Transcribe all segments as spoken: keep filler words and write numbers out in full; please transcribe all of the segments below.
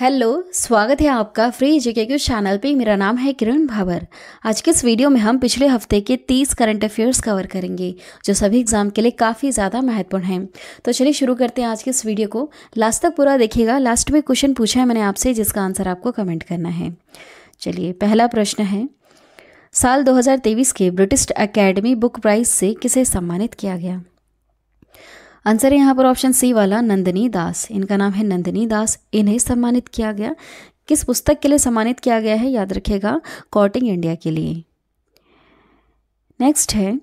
Hello, स्वागत है आपका फ्री जीके क्यू चैनल पे। मेरा नाम है किरण भाबर। आज के इस वीडियो में हम पिछले हफ्ते के तीस करंट अफेयर्स कवर करेंगे जो सभी एग्जाम के लिए काफ़ी ज़्यादा महत्वपूर्ण हैं। तो चलिए शुरू करते हैं आज के इस वीडियो को। लास्ट तक पूरा देखिएगा, लास्ट में क्वेश्चन पूछा है मैंने आपसे जिसका आंसर आपको कमेंट करना है। चलिए, पहला प्रश्न है, साल दो हज़ार तेईस के ब्रिटिश अकेडमी बुक प्राइज से किसे सम्मानित किया गया? आंसर है यहाँ पर ऑप्शन सी वाला, नंदिनी दास। इनका नाम है नंदिनी दास, इन्हें सम्मानित किया गया। किस पुस्तक के लिए सम्मानित किया गया है? याद रखिएगा, कोटिंग इंडिया के लिए। नेक्स्ट है,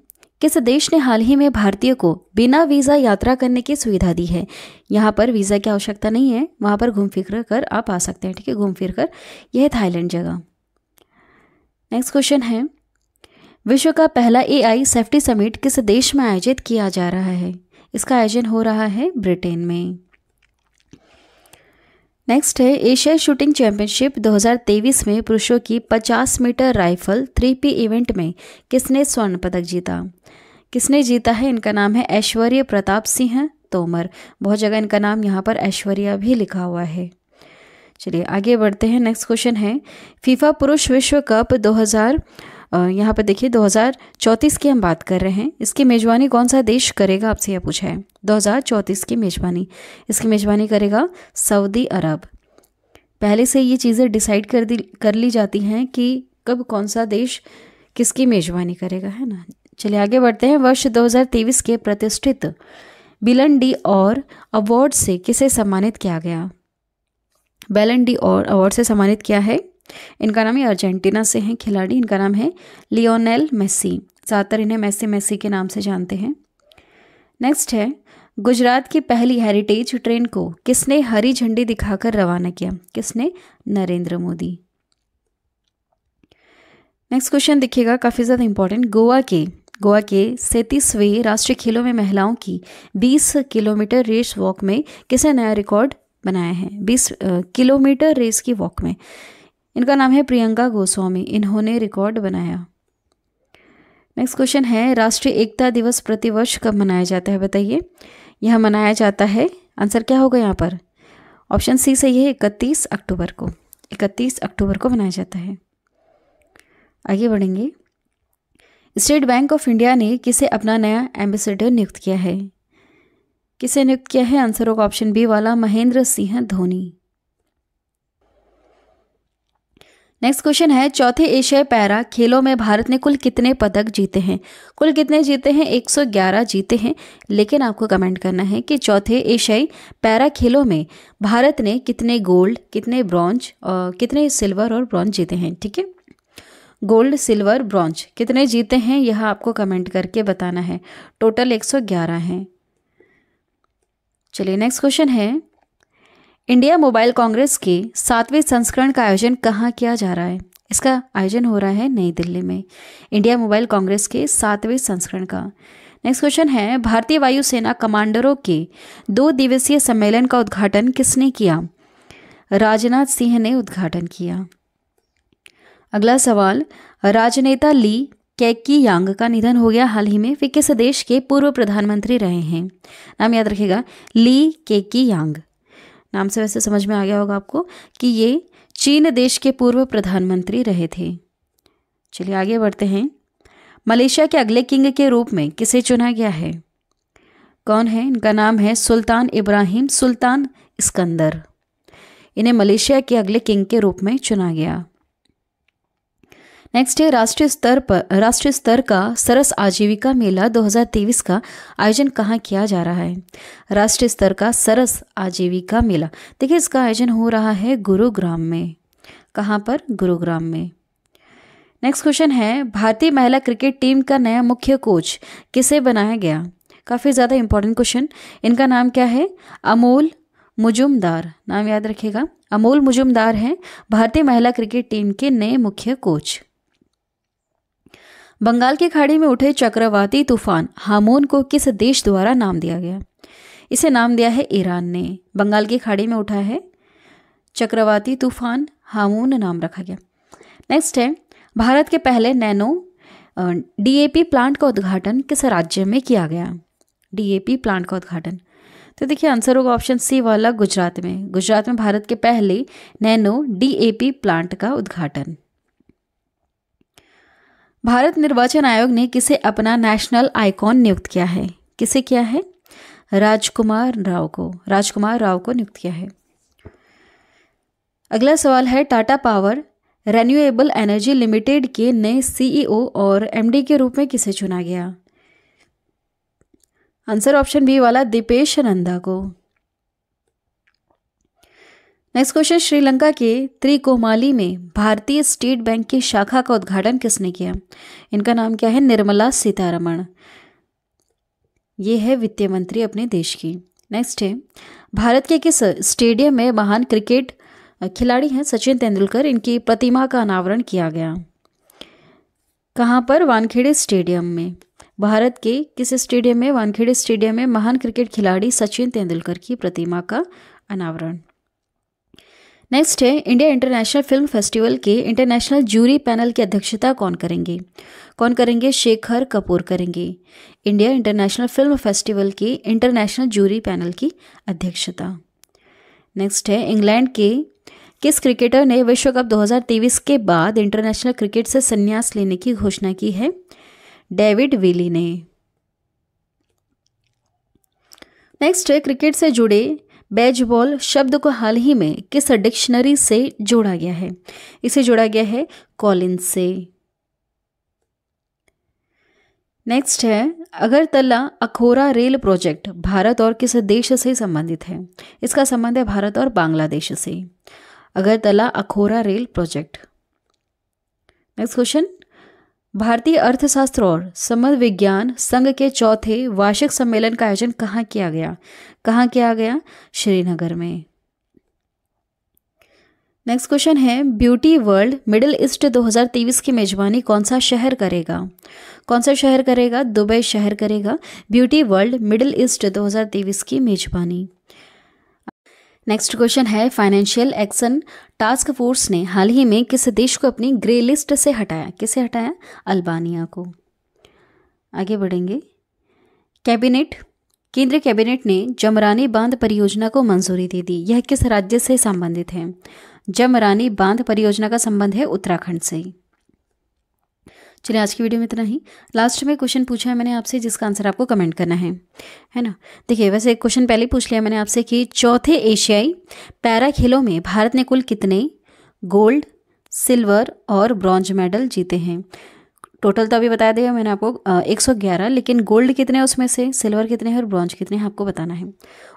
किस देश ने हाल ही में भारतीय को बिना वीज़ा यात्रा करने की सुविधा दी है? यहाँ पर वीज़ा की आवश्यकता नहीं है, वहाँ पर घूम फिर कर आप आ सकते हैं। ठीक है, घूम फिर कर। यह है थाईलैंड जगह। नेक्स्ट क्वेश्चन है, विश्व का पहला ए आई सेफ्टी समिट किस देश में आयोजित किया जा रहा है? इसका आयोजन हो रहा है ब्रिटेन में। नेक्स्ट है, एशिया शूटिंग चैंपियनशिप दो हज़ार तेईस में पुरुषों की पचास metre rifle three P event में किसने स्वर्ण पदक जीता? किसने जीता है? इनका नाम है ऐश्वर्य प्रताप सिंह तोमर। बहुत जगह इनका नाम यहाँ पर ऐश्वर्या भी लिखा हुआ है। चलिए आगे बढ़ते हैं। नेक्स्ट क्वेश्चन है, फीफा पुरुष विश्व कप दो हज़ार यहाँ पर देखिए दो हज़ार चौंतीस की हम बात कर रहे हैं। इसकी मेज़बानी कौन सा देश करेगा, आपसे यह पूछा है। दो हज़ार चौंतीस की मेज़बानी, इसकी मेज़बानी करेगा सऊदी अरब। पहले से ये चीज़ें डिसाइड कर दी कर ली जाती हैं कि कब कौन सा देश किसकी मेज़बानी करेगा, है ना। चलिए आगे बढ़ते हैं। वर्ष दो हज़ार तेईस के प्रतिष्ठित बैलन डी और अवार्ड से किसे सम्मानित किया गया? बैलन डी और अवार्ड से सम्मानित किया है, इनका नाम है, अर्जेंटीना से हैं खिलाड़ी, इनका नाम है लियोनेल मेसी। ज़्यादातर इन्हें मेसी मेसी के नाम से जानते हैं। नेक्स्ट है, गुजरात की पहली हेरिटेज ट्रेन को किसने हरी झंडी दिखाकर रवाना किया? किसने? नरेंद्र मोदी। नेक्स्ट क्वेश्चन देखिएगा, काफ़ी ज़्यादा इंपॉर्टेंट। गोवा के गोवा के सैंतीसवें राष्ट्रीय खेलों में महिलाओं की बीस किलोमीटर रेस वॉक में किसने नया रिकॉर्ड बनाया है? बीस किलोमीटर रेस की वॉक में, इनका नाम है प्रियंका गोस्वामी, इन्होंने रिकॉर्ड बनाया। नेक्स्ट क्वेश्चन है, राष्ट्रीय एकता दिवस प्रतिवर्ष कब मनाया जाता है? बताइए। यह मनाया जाता है, आंसर क्या होगा यहाँ पर? ऑप्शन सी सही है, इकतीस अक्टूबर को। इकतीस अक्टूबर को मनाया जाता है। आगे बढ़ेंगे। स्टेट बैंक ऑफ इंडिया ने किसे अपना नया एम्बेसडर नियुक्त किया है? किसे नियुक्त किया है? आंसर होगा ऑप्शन बी वाला, महेंद्र सिंह धोनी। नेक्स्ट क्वेश्चन है, चौथे एशियाई पैरा खेलों में भारत ने कुल कितने पदक जीते हैं? कुल कितने जीते हैं? एक सौ ग्यारह जीते हैं, लेकिन आपको कमेंट करना है कि चौथे एशियाई पैरा खेलों में भारत ने कितने गोल्ड, कितने ब्रॉन्ज, कितने सिल्वर और ब्रॉन्ज जीते हैं। ठीक है, गोल्ड, सिल्वर, ब्रॉन्ज कितने जीते हैं यह आपको कमेंट करके बताना है। टोटल एक सौ ग्यारह हैं। चलिए नेक्स्ट क्वेश्चन है, इंडिया मोबाइल कांग्रेस के सातवें संस्करण का आयोजन कहाँ किया जा रहा है? इसका आयोजन हो रहा है नई दिल्ली में, इंडिया मोबाइल कांग्रेस के सातवें संस्करण का। नेक्स्ट क्वेश्चन है, भारतीय वायुसेना कमांडरों के दो दिवसीय सम्मेलन का उद्घाटन किसने किया? राजनाथ सिंह ने उद्घाटन किया। अगला सवाल, राजनेता ली केकी यांग का निधन हो गया हाल ही में, वे किस देश के पूर्व प्रधानमंत्री रहे हैं? नाम याद रखिएगा, ली केकी यांग। नाम से वैसे समझ में आ गया होगा आपको कि ये चीन देश के पूर्व प्रधानमंत्री रहे थे। चलिए आगे बढ़ते हैं। मलेशिया के अगले किंग के रूप में किसे चुना गया है? कौन है? इनका नाम है सुल्तान इब्राहिम सुल्तान इस्कंदर। इन्हें मलेशिया के अगले किंग के रूप में चुना गया। नेक्स्ट है, राष्ट्रीय स्तर पर राष्ट्रीय स्तर का सरस आजीविका मेला दो हज़ार तेईस का आयोजन कहाँ किया जा रहा है? राष्ट्रीय स्तर का सरस आजीविका मेला, देखिए इसका आयोजन हो रहा है गुरुग्राम में। कहाँ पर? गुरुग्राम में। नेक्स्ट क्वेश्चन है, भारतीय महिला क्रिकेट टीम का नया मुख्य कोच किसे बनाया गया? काफ़ी ज़्यादा इंपॉर्टेंट क्वेश्चन। इनका नाम क्या है? अमोल मुजुमदार। नाम याद रखिएगा, अमोल मुजुमदार हैं भारतीय महिला क्रिकेट टीम के नए मुख्य कोच। बंगाल की खाड़ी में उठे चक्रवाती तूफान हामून को किस देश द्वारा नाम दिया गया? इसे नाम दिया है ईरान ने। बंगाल की खाड़ी में उठा है चक्रवाती तूफान हामून, नाम रखा गया। नेक्स्ट है, भारत के पहले नैनो डीएपी प्लांट का उद्घाटन किस राज्य में किया गया? डीएपी प्लांट का उद्घाटन, तो देखिए आंसर होगा ऑप्शन सी वाला गुजरात में। गुजरात में भारत के पहले नैनो डीएपी प्लांट का उद्घाटन। भारत निर्वाचन आयोग ने किसे अपना नेशनल आइकॉन नियुक्त किया है? किसे किया है? राजकुमार राव को। राजकुमार राव को नियुक्त किया है। अगला सवाल है Tata power renewable energy limited के नए सीईओ और एमडी के रूप में किसे चुना गया? आंसर ऑप्शन बी वाला दीपेश नंदा को। नेक्स्ट क्वेश्चन, श्रीलंका के त्रिकोमाली में भारतीय स्टेट बैंक की शाखा का उद्घाटन किसने किया? इनका नाम क्या है? निर्मला सीतारमण। ये है वित्त मंत्री अपने देश की। नेक्स्ट है, भारत के किस स्टेडियम में महान क्रिकेट खिलाड़ी हैं सचिन तेंदुलकर, इनकी प्रतिमा का अनावरण किया गया? कहाँ पर? वानखेड़े स्टेडियम में। भारत के किस स्टेडियम में? वानखेड़े स्टेडियम में महान क्रिकेट खिलाड़ी सचिन तेंदुलकर की प्रतिमा का अनावरण। नेक्स्ट है, इंडिया इंटरनेशनल फिल्म फेस्टिवल के इंटरनेशनल जूरी पैनल की अध्यक्षता कौन करेंगे? कौन करेंगे? शेखर कपूर करेंगे। इंडिया इंटरनेशनल फिल्म फेस्टिवल के इंटरनेशनल जूरी पैनल की अध्यक्षता। नेक्स्ट है, इंग्लैंड के किस क्रिकेटर ने विश्व कप दो हज़ार तेईस के बाद इंटरनेशनल क्रिकेट से संन्यास लेने की घोषणा की है? डेविड विली ने। नेक्स्ट है, क्रिकेट से जुड़े बेजबॉल शब्द को हाल ही में किस डिक्शनरी से जोड़ा गया है? इसे जोड़ा गया है कॉलिन्स से। नेक्स्ट है, अगरतला अखोरा रेल प्रोजेक्ट भारत और किस देश से संबंधित है? इसका संबंध है भारत और बांग्लादेश से। Agartala Akhaura rail project. Next question, भारतीय अर्थशास्त्र और समाज विज्ञान संघ के चौथे वार्षिक सम्मेलन का आयोजन कहाँ किया गया? कहाँ किया गया? श्रीनगर में। नेक्स्ट क्वेश्चन है, ब्यूटी वर्ल्ड मिडिल ईस्ट दो हज़ार तेईस की मेजबानी कौन सा शहर करेगा? कौन सा शहर करेगा? दुबई शहर करेगा ब्यूटी वर्ल्ड मिडिल ईस्ट दो हज़ार तेईस की मेजबानी। नेक्स्ट क्वेश्चन है, फाइनेंशियल एक्शन टास्क फोर्स ने हाल ही में किस देश को अपनी ग्रे लिस्ट से हटाया? किसे हटाया? अल्बानिया को। आगे बढ़ेंगे, कैबिनेट केंद्रीय कैबिनेट ने जमरानी बांध परियोजना को मंजूरी दे दी। यह किस राज्य से संबंधित है? जमरानी बांध परियोजना का संबंध है उत्तराखंड से। चलिए आज की वीडियो में इतना ही। लास्ट में क्वेश्चन पूछा है मैंने आपसे जिसका आंसर आपको कमेंट करना है, है ना। देखिए वैसे एक क्वेश्चन पहले पूछ लिया मैंने आपसे कि चौथे एशियाई पैरा खेलों में भारत ने कुल कितने गोल्ड, सिल्वर और ब्रॉन्ज मेडल जीते हैं? टोटल तो अभी बता दिया मैंने आपको एक सौ ग्यारह, लेकिन गोल्ड कितने हैं उसमें से, सिल्वर कितने हैं और ब्रॉन्ज कितने हैं आपको बताना है।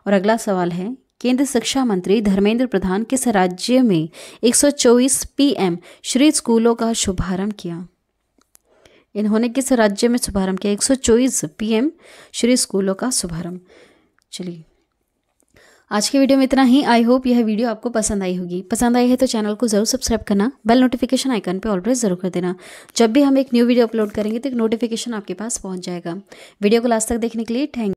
और अगला सवाल है, केंद्रीय शिक्षा मंत्री धर्मेंद्र प्रधान किस राज्य में एक सौ चौबीस पीएम श्री स्कूलों का शुभारंभ किया? इन्होंने किस राज्य में शुभारंभ किया एक सौ चौबीस पीएम श्री स्कूलों का शुभारंभ? चलिए आज की वीडियो में इतना ही। आई होप यह वीडियो आपको पसंद आई होगी। पसंद आई है तो चैनल को जरूर सब्सक्राइब करना, बेल नोटिफिकेशन आइकन पे ऑलवेज जरूर कर देना। जब भी हम एक न्यू वीडियो अपलोड करेंगे तो एक नोटिफिकेशन आपके पास पहुंच जाएगा। वीडियो को लास्ट तक देखने के लिए थैंक